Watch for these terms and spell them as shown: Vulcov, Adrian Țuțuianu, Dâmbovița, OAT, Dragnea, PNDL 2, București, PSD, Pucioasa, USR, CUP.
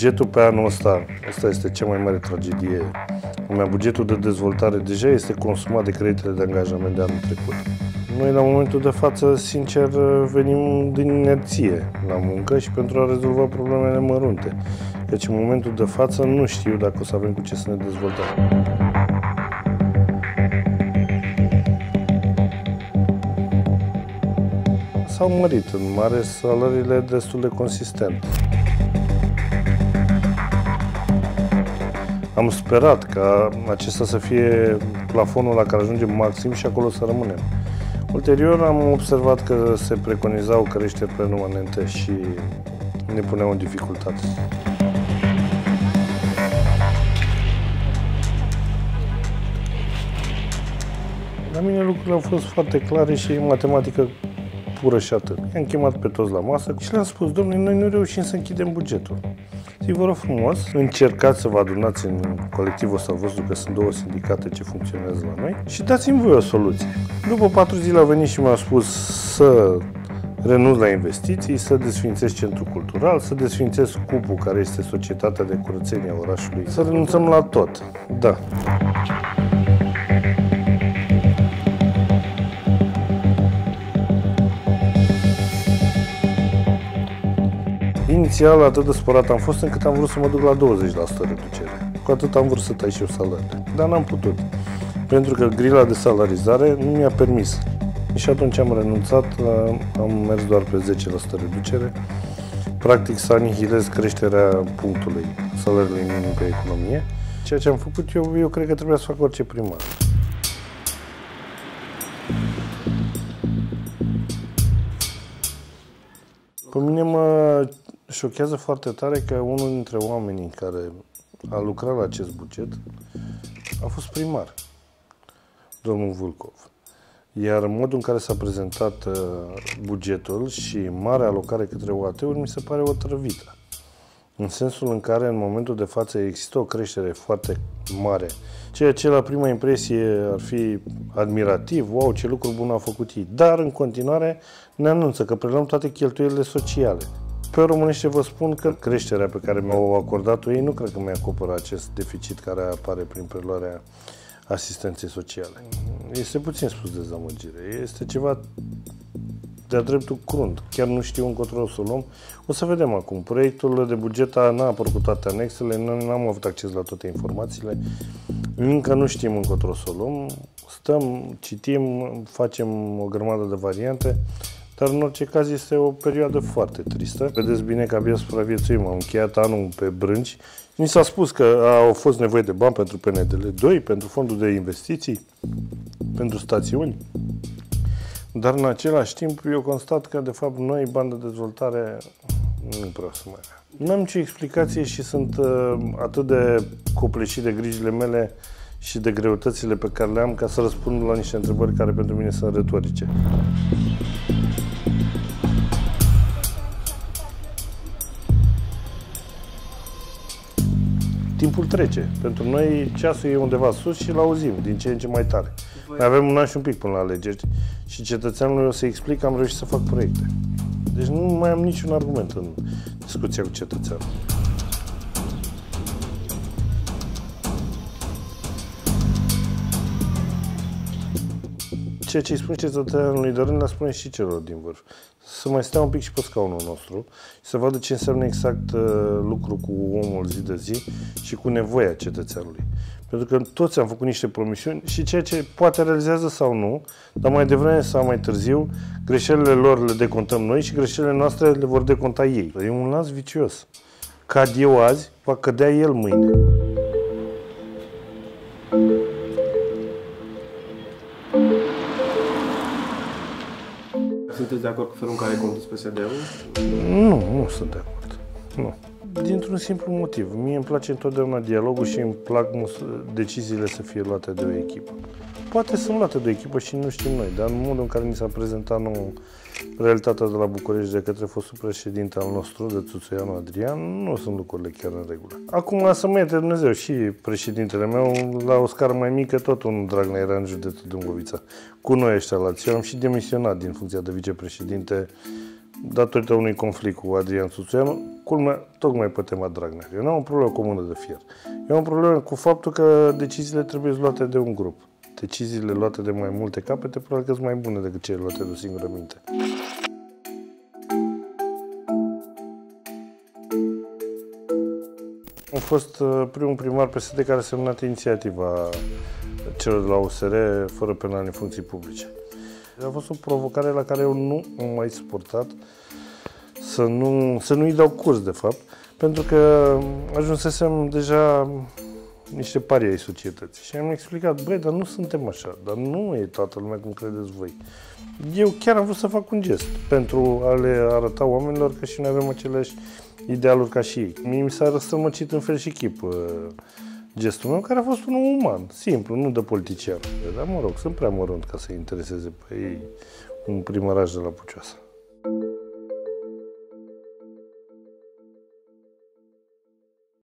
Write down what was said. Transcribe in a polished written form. bugetul pe anul ăsta, asta este cea mai mare tragedie. Bugetul de dezvoltare deja este consumat de creditele de angajament de anul trecut. Noi, la momentul de față, sincer, venim din inerție la muncă și pentru a rezolva problemele mărunte. Deci, în momentul de față, nu știu dacă o să avem cu ce să ne dezvoltăm. S-au mărit în mare salariile destul de consistent. Am sperat ca acesta să fie plafonul la care ajungem maxim și acolo să rămânem. Ulterior am observat că se preconizau creșteri permanente și ne puneau în dificultate. La mine lucrurile au fost foarte clare și matematică pură și atât. I-am chemat pe toți la masă și le-am spus: domnule, noi nu reușim să închidem bugetul. Și vă rog frumos, încercați să vă adunați în colectivul ăsta, văzut că sunt două sindicate ce funcționează la noi, și dați-mi voi o soluție. După 4 zile a venit și mi-a spus să renunț la investiții, să desfințez centrul cultural, să desfințez CUP-ul, care este societatea de curățenie a orașului, să renunțăm la tot. Da. Inițial, atât de spărat am fost încât am vrut să mă duc la 20% reducere. Cu atât am vrut să tai și eu salariile, dar n-am putut, pentru că grila de salarizare nu mi-a permis. Și atunci am renunțat, am mers doar pe 10% reducere. Practic să anihilez creșterea punctului salariului minim pe economie. Ceea ce am făcut eu cred că trebuia să fac orice primar. Pe mine mă șochează foarte tare că unul dintre oamenii care a lucrat la acest buget a fost primar, domnul Vulcov. Iar modul în care s-a prezentat bugetul și marea alocare către OAT-uri mi se pare o trăvită. În sensul în care, în momentul de față, există o creștere foarte mare. Ceea ce, la prima impresie, ar fi admirativ, wow, ce lucru bun au făcut ei. Dar, în continuare, ne anunță că preluăm toate cheltuielile sociale. Pe românește vă spun că creșterea pe care mi-au acordat-o ei nu cred că mi-acoperă acest deficit care apare prin preluarea asistenței sociale. Este puțin spus dezamăgire. Este ceva de-a dreptul crunt. Chiar nu știu încotro o să o luăm. O să vedem acum. Proiectul de buget n-a apărut cu toate anexele, n-am avut acces la toate informațiile. Încă nu știm încotro o să o luăm. Stăm, citim, facem o grămadă de variante, dar în orice caz este o perioadă foarte tristă. Vedeți bine că abia supraviețuim. Am încheiat anul pe brânci. Ni s-a spus că au fost nevoie de bani pentru PNDL 2, pentru fondul de investiții, pentru stațiuni. Dar în același timp eu constat că, de fapt, noi bani de dezvoltare nu prea să mai avem. N-am nicio explicație și sunt atât de copleșit de grijile mele și de greutățile pe care le am ca să răspund la niște întrebări care pentru mine sunt retorice. Timpul trece. Pentru noi ceasul e undeva sus și l-auzim din ce în ce mai tare. Mai avem un an și un pic până la alegeri și cetățeanului o să explic că am reușit să fac proiecte. Deci nu mai am niciun argument în discuția cu cetățeanul. Ceea ce îi spun cetățeanului Dorin, le spune și celor din vârf. Să mai stea un pic și pe scaunul nostru și să vadă ce înseamnă exact lucru cu omul zi de zi și cu nevoia cetățeanului. Pentru că toți am făcut niște promisiuni și ceea ce poate realizează sau nu, dar mai devreme sau mai târziu, greșelile lor le decontăm noi și greșelile noastre le vor deconta ei. E un lanț vicios. Cad eu azi, va cădea el mâine. Sunteți de acord cu felul în care conduce PSD-ul? Nu, nu sunt de acord. Nu. Dintr-un simplu motiv. Mie îmi place întotdeauna dialogul și îmi plac deciziile să fie luate de o echipă. Poate sunt luate de o echipă și nu știm noi, dar în modul în care ni s-a prezentat realitatea de la București de către fostul președinte al nostru, de Țuțuianu Adrian, nu sunt lucrurile chiar în regulă. Acum să mă ierte Dumnezeu și președintele meu, la o scară mai mică, tot un Dragnea era în județul Dâmbovița. Cu noi ăștia la ție, am și demisionat din funcția de vicepreședinte datorită unui conflict cu Adrian Țuțuianu, culmea, tocmai pe tema Dragnea. Eu nu am o problemă cu o mână de fier. Eu am o problemă cu faptul că deciziile trebuie luate de un grup. Deciziile luate de mai multe capete probabil că sunt mai bune decât cele luate de o singură minte. Am fost primul primar PSD care a semnat inițiativa celor de la USR fără penal în funcții publice. A fost o provocare la care eu nu am mai suportat să nu-i dau curs, de fapt, pentru că ajunsesem deja niște parii ai societății. Și am explicat, băi, dar nu suntem așa, dar nu e toată lumea cum credeți voi. Eu chiar am vrut să fac un gest pentru a le arăta oamenilor că și noi avem aceleași idealuri ca și ei. Mie mi s-a răstămăcit în fel și chip gestul meu, care a fost unul uman, simplu, nu de politician. Dar mă rog, sunt prea mărunt ca să intereseze pe ei un primăraj de la Pucioasa.